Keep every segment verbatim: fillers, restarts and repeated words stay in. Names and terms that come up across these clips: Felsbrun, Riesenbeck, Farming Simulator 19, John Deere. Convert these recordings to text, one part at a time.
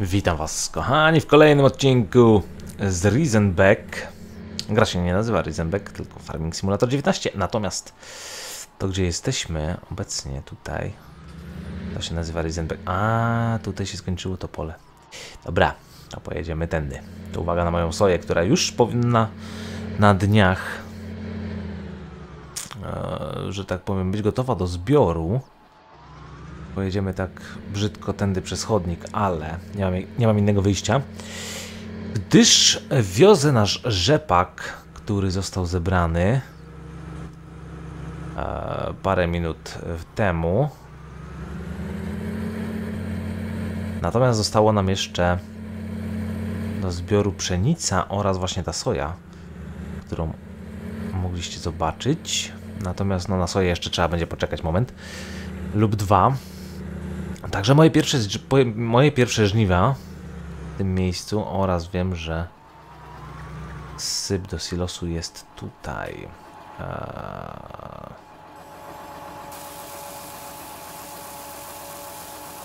Witam was kochani w kolejnym odcinku z Riesenbeck. Gra się nie nazywa Riesenbeck, tylko Farming Simulator dziewiętnaście. Natomiast to, gdzie jesteśmy obecnie tutaj, to się nazywa Riesenbeck. A tutaj się skończyło to pole. Dobra, to pojedziemy tędy. To uwaga na moją soję, która już powinna na dniach, że tak powiem, być gotowa do zbioru. Pojedziemy tak brzydko tędy przez chodnik, ale nie mam, nie mam innego wyjścia, gdyż wiozę nasz rzepak, który został zebrany e, parę minut temu. Natomiast zostało nam jeszcze do zbioru pszenica oraz właśnie ta soja, którą mogliście zobaczyć. Natomiast no, na soję jeszcze trzeba będzie poczekać moment lub dwa. Także moje pierwsze, moje pierwsze żniwa w tym miejscu oraz wiem, że syp do silosu jest tutaj. Eee...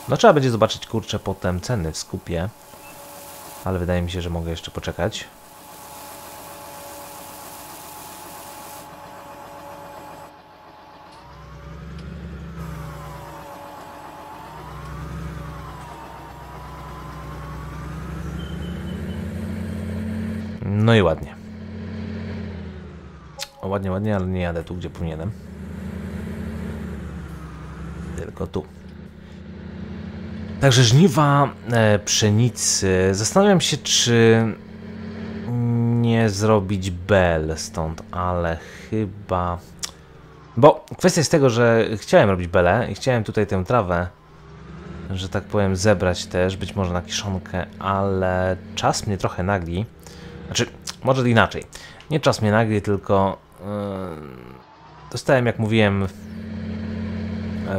No trzeba będzie zobaczyć, kurczę, potem ceny w skupie, ale wydaje mi się, że mogę jeszcze poczekać. No i ładnie. O, ładnie, ładnie, ale nie jadę tu, gdzie powinienem. Tylko tu. Także żniwa e, pszenicy. Zastanawiam się, czy nie zrobić bel stąd, ale chyba... Bo kwestia jest tego, że chciałem robić belę i chciałem tutaj tę trawę, że tak powiem, zebrać też, być może na kiszonkę, ale czas mnie trochę nagli. Znaczy, może inaczej. Nie czas mnie nagli, tylko yy, dostałem, jak mówiłem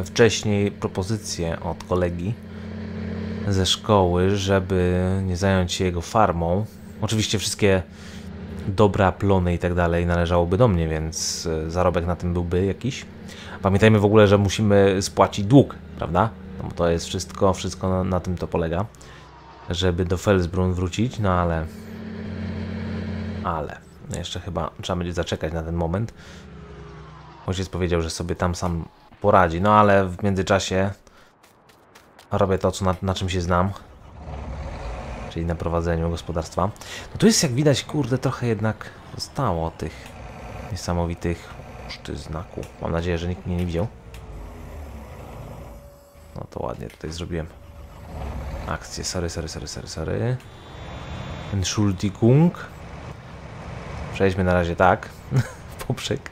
wcześniej, propozycję od kolegi ze szkoły, żeby nie zająć się jego farmą. Oczywiście wszystkie dobra, plony i tak dalej należałoby do mnie, więc zarobek na tym byłby jakiś. Pamiętajmy w ogóle, że musimy spłacić dług, prawda? No bo to jest wszystko, wszystko na, na tym to polega, żeby do Felsbrun wrócić, no ale... Ale jeszcze chyba trzeba będzie zaczekać na ten moment. Ojciec powiedział, że sobie tam sam poradzi. No ale w międzyczasie robię to, co na, na czym się znam. Czyli na prowadzeniu gospodarstwa. No tu jest, jak widać, kurde, trochę jednak zostało tych niesamowitych szczyznaków. Mam nadzieję, że nikt mnie nie widział. No to ładnie tutaj zrobiłem akcję. Sorry, sorry, sorry, sorry, sorry. Entschuldigung. Przejdźmy na razie tak, poprzek.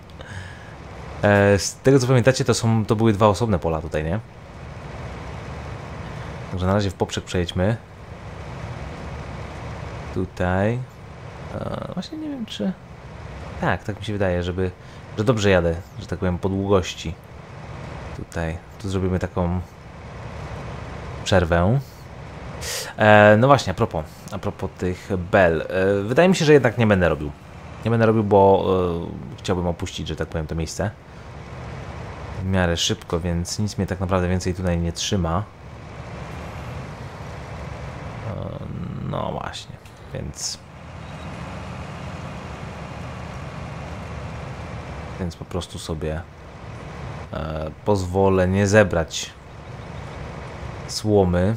E, z tego co pamiętacie, to, są, to były dwa osobne pola tutaj, nie? Także na razie w poprzek przejdźmy. Tutaj. E, właśnie nie wiem czy... Tak, tak mi się wydaje, żeby... Że dobrze jadę, że tak powiem, po długości. Tutaj. Tu zrobimy taką... przerwę. E, no właśnie, a propos, a propos tych bel. E, wydaje mi się, że jednak nie będę robił. Nie będę robił, bo y, chciałbym opuścić, że tak powiem, to miejsce w miarę szybko, więc nic mnie tak naprawdę więcej tutaj nie trzyma. Y, no właśnie, więc... Więc po prostu sobie y, pozwolę nie zebrać słomy.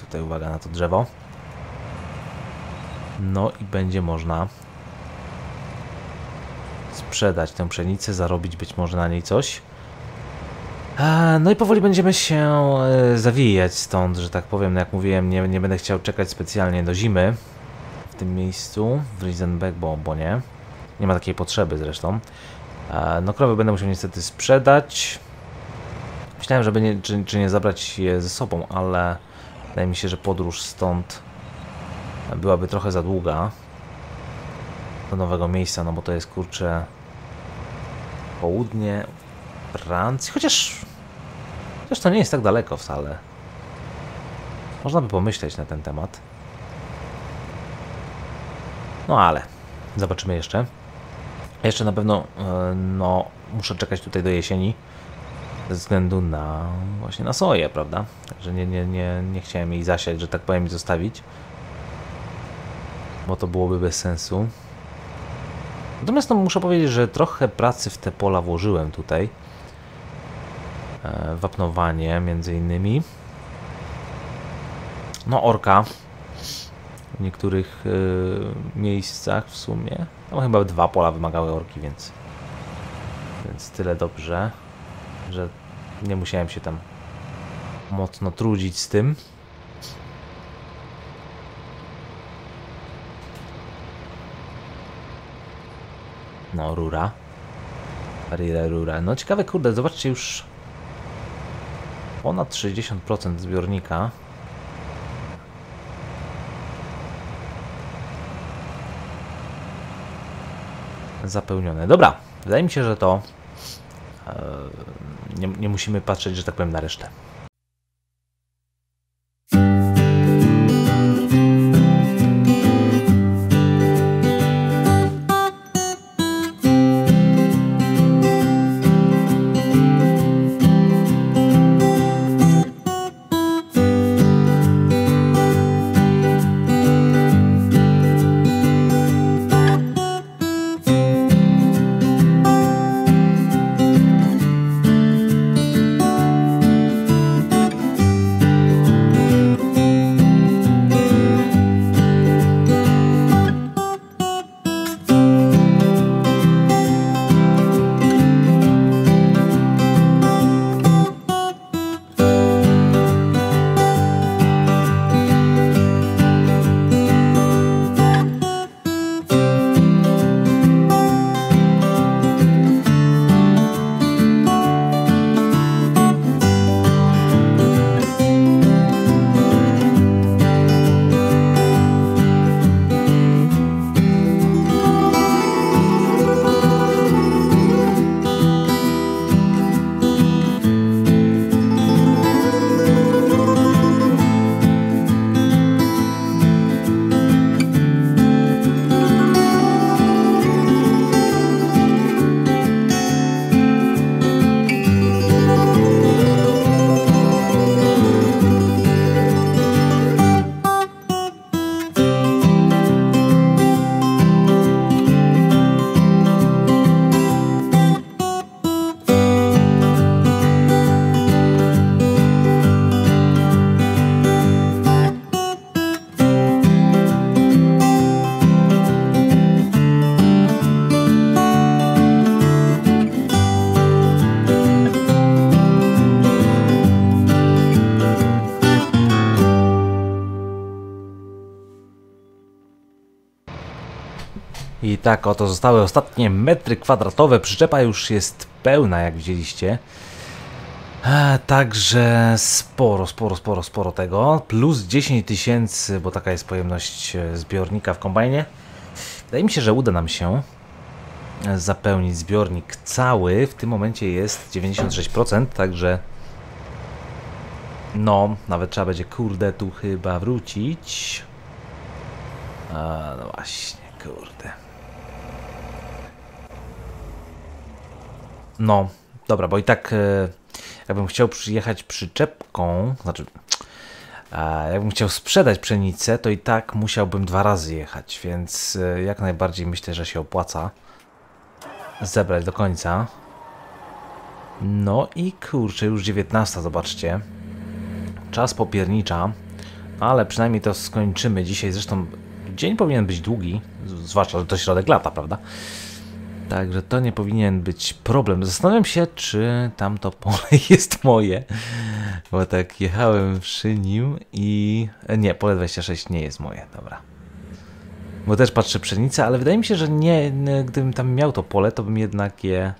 Tutaj uwaga na to drzewo. No i będzie można sprzedać tę pszenicę, zarobić być może na niej coś. No i powoli będziemy się zawijać stąd, że tak powiem. No jak mówiłem, nie, nie będę chciał czekać specjalnie do zimy w tym miejscu, w Riesenbeck, bo, bo nie. Nie ma takiej potrzeby zresztą. No krowy będę musiał niestety sprzedać. Myślałem, żeby nie, czy, czy nie zabrać je ze sobą, ale wydaje mi się, że podróż stąd byłaby trochę za długa do nowego miejsca, no bo to jest, kurczę, południe Francji, chociaż, chociaż to nie jest tak daleko wcale. Można by pomyśleć na ten temat. No ale zobaczymy jeszcze. Jeszcze na pewno, no, muszę czekać tutaj do jesieni, ze względu na właśnie na soję, prawda? Także nie, nie, nie, nie chciałem jej zasiać, że tak powiem, i zostawić, bo to byłoby bez sensu. Natomiast no, muszę powiedzieć, że trochę pracy w te pola włożyłem tutaj. E, wapnowanie między innymi. No orka w niektórych y, miejscach w sumie. No chyba dwa pola wymagały orki, więc, więc tyle dobrze, że nie musiałem się tam mocno trudzić z tym. No rura. Rira, rura. No ciekawe, kurde, zobaczcie, już ponad sześćdziesiąt procent zbiornika. Zapełnione. Dobra, wydaje mi się, że to yy, nie, nie musimy patrzeć, że tak powiem, na resztę. I tak oto zostały ostatnie metry kwadratowe. Przyczepa już jest pełna, jak widzieliście. E, także sporo, sporo, sporo, sporo tego. Plus dziesięć tysięcy, bo taka jest pojemność zbiornika w kombajnie. Wydaje mi się, że uda nam się zapełnić zbiornik cały. W tym momencie jest dziewięćdziesiąt sześć procent, także no, nawet trzeba będzie, kurde, tu chyba wrócić. A, no właśnie, kurde. No, dobra, bo i tak e, jakbym chciał przyjechać przyczepką, znaczy e, jakbym chciał sprzedać pszenicę, to i tak musiałbym dwa razy jechać, więc e, jak najbardziej myślę, że się opłaca zebrać do końca. No i kurczę, już dziewiętnasta, zobaczcie. Czas popiernicza, ale przynajmniej to skończymy dzisiaj. Zresztą dzień powinien być długi, zwłaszcza, że to środek lata, prawda? Także to nie powinien być problem. Zastanawiam się, czy tamto pole jest moje, bo tak jechałem przy nim i... Nie, pole dwadzieścia sześć nie jest moje, dobra. Bo też patrzę pszenicę, ale wydaje mi się, że nie, gdybym tam miał to pole, to bym jednak je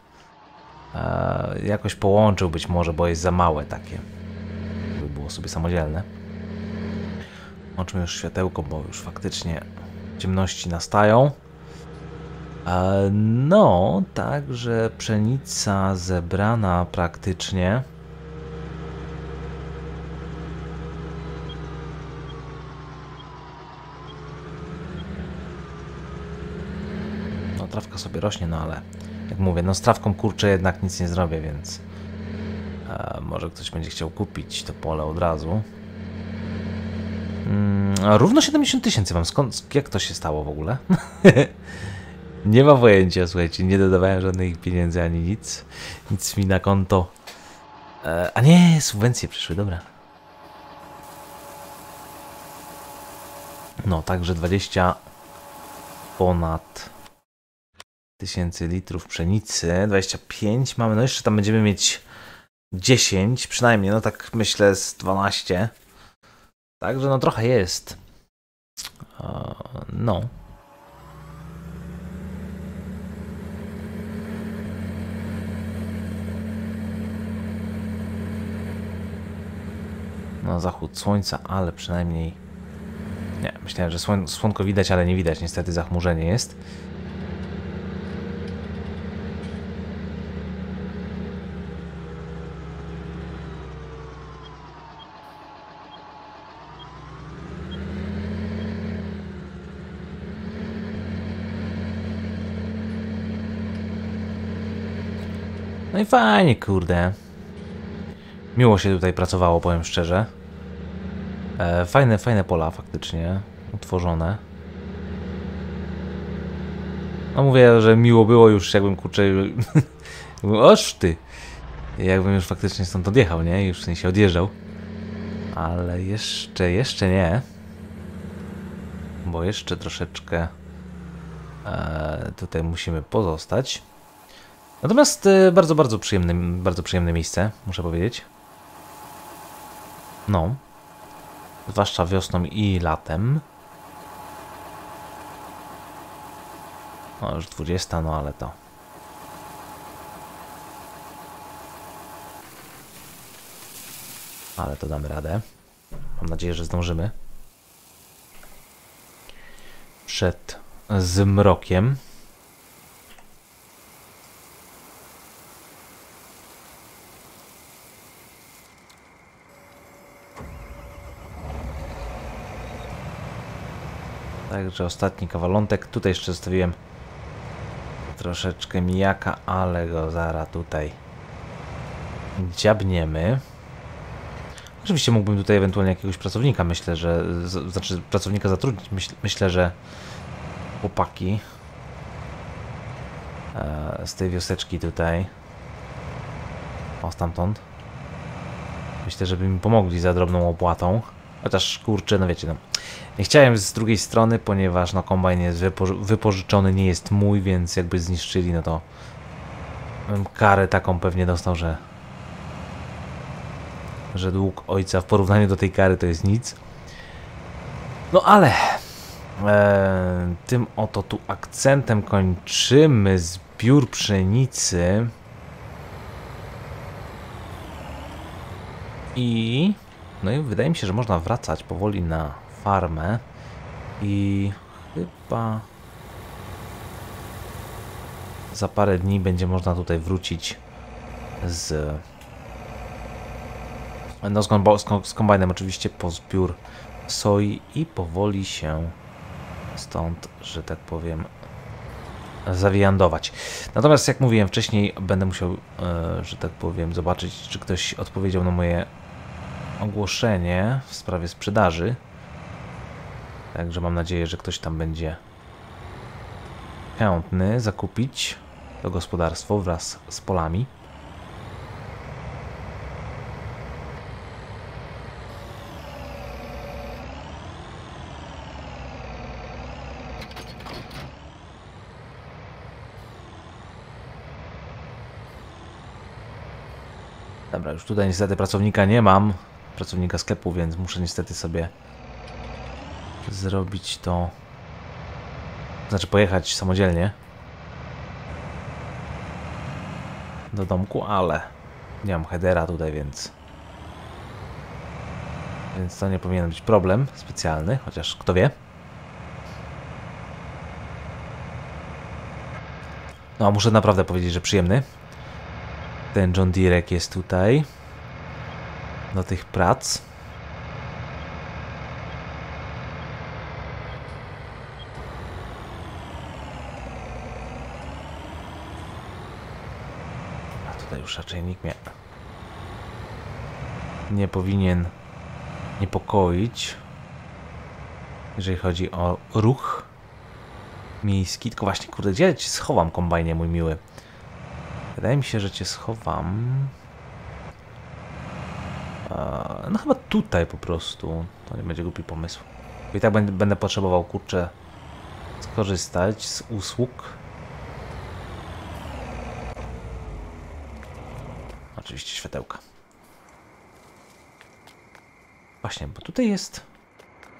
e, jakoś połączył być może, bo jest za małe takie, by było sobie samodzielne. Włączmy już światełko, bo już faktycznie ciemności nastają. No, także pszenica zebrana praktycznie. No, trawka sobie rośnie, no ale jak mówię, no z trawką kurczę jednak nic nie zrobię, więc E, może ktoś będzie chciał kupić to pole od razu. Mm, równo siedemdziesiąt tysięcy mam. Skąd, jak to się stało w ogóle? Nie ma pojęcia, słuchajcie. Nie dodawałem żadnych pieniędzy ani nic. Nic mi na konto. E, a nie, subwencje przyszły, dobra. No, także dwadzieścia ponad tysięcy litrów pszenicy, dwadzieścia pięć mamy, no jeszcze tam będziemy mieć dziesięć przynajmniej, no tak myślę z dwanaście. Także no trochę jest. No. No zachód słońca, ale przynajmniej... Nie, myślałem, że słon słonko widać, ale nie widać. Niestety zachmurzenie jest. No i fajnie, kurde. Miło się tutaj pracowało, powiem szczerze. Fajne, fajne pola faktycznie utworzone. No mówię, że miło było już, jakbym kurczę... Oż ty! Jakbym już faktycznie stąd odjechał, nie? Już w sensie odjeżdżał. Ale jeszcze, jeszcze nie. Bo jeszcze troszeczkę e, tutaj musimy pozostać. Natomiast e, bardzo, bardzo przyjemne, bardzo przyjemne miejsce, muszę powiedzieć. No. Zwłaszcza wiosną i latem. No już dwudziesta, no ale to. Ale to damy radę. Mam nadzieję, że zdążymy. Przed zmrokiem. Także ostatni kawalątek. Tutaj jeszcze zostawiłem troszeczkę mijaka, ale go zaraz tutaj dziabniemy. Oczywiście mógłbym tutaj ewentualnie jakiegoś pracownika, myślę, że... Znaczy pracownika zatrudnić. Myśl, myślę, że chłopaki e, z tej wioseczki tutaj, o stamtąd, myślę, żeby mi pomogli za drobną opłatą. Chociaż kurczę, no wiecie, no. Nie chciałem z drugiej strony, ponieważ no kombajn jest wypoży wypożyczony, nie jest mój, więc jakby zniszczyli, no to bym karę taką pewnie dostał, że że dług ojca w porównaniu do tej kary to jest nic. No ale e, tym oto tu akcentem kończymy zbiór pszenicy i no i wydaje mi się, że można wracać powoli na farmę i chyba za parę dni będzie można tutaj wrócić z, no, z, kombo, z kombajnem oczywiście po zbiór soi i powoli się stąd, że tak powiem, zawijandować. Natomiast jak mówiłem wcześniej, będę musiał, że tak powiem, zobaczyć, czy ktoś odpowiedział na moje ogłoszenie w sprawie sprzedaży. Także mam nadzieję, że ktoś tam będzie chętny zakupić to gospodarstwo wraz z polami. Dobra, już tutaj niestety pracownika nie mam, pracownika sklepu, więc muszę niestety sobie zrobić to, znaczy pojechać samodzielnie do domku, ale nie mam headera tutaj, więc więc to nie powinien być problem specjalny, chociaż kto wie. No a muszę naprawdę powiedzieć, że przyjemny ten John Deere jest tutaj do tych prac. Już raczej nikt mnie nie powinien niepokoić, jeżeli chodzi o ruch miejski. Tylko właśnie, kurde, gdzie ja cię schowam, kombajnie, mój miły? Wydaje mi się, że cię schowam. No chyba tutaj po prostu. To nie będzie głupi pomysł. I tak będę potrzebował, kurczę, skorzystać z usług. Oczywiście światełka. Właśnie, bo tutaj jest...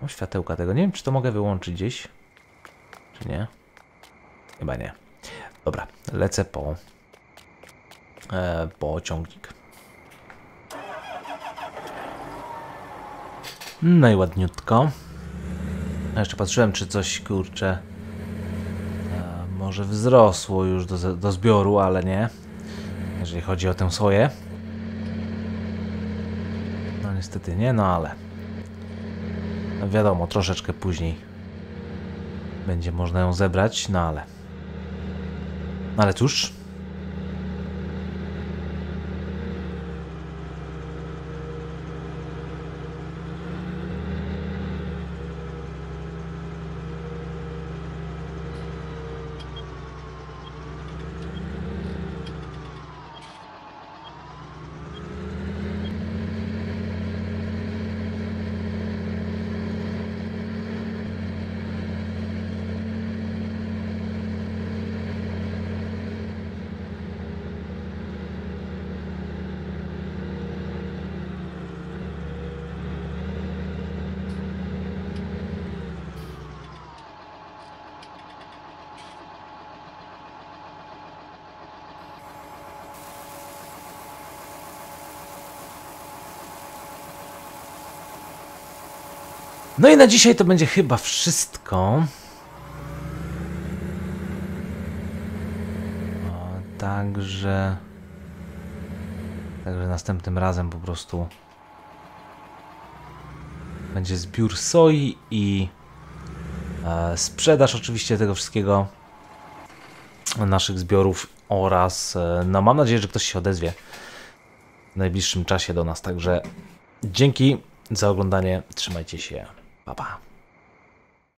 O, światełka tego. Nie wiem, czy to mogę wyłączyć gdzieś. Czy nie? Chyba nie. Dobra, lecę po... E, po ciągnik. No i ładniutko. A jeszcze patrzyłem, czy coś, kurczę, e, może wzrosło już do, do zbioru, ale nie. Jeżeli chodzi o tę soję. No niestety nie, no ale... No wiadomo, troszeczkę później będzie można ją zebrać, no ale... No ale cóż... No i na dzisiaj to będzie chyba wszystko. O, także... Także następnym razem po prostu... Będzie zbiór soi i... E, sprzedaż oczywiście tego wszystkiego. Naszych zbiorów oraz... E, no mam nadzieję, że ktoś się odezwie w najbliższym czasie do nas. Także dzięki za oglądanie. Trzymajcie się. Pa, pa.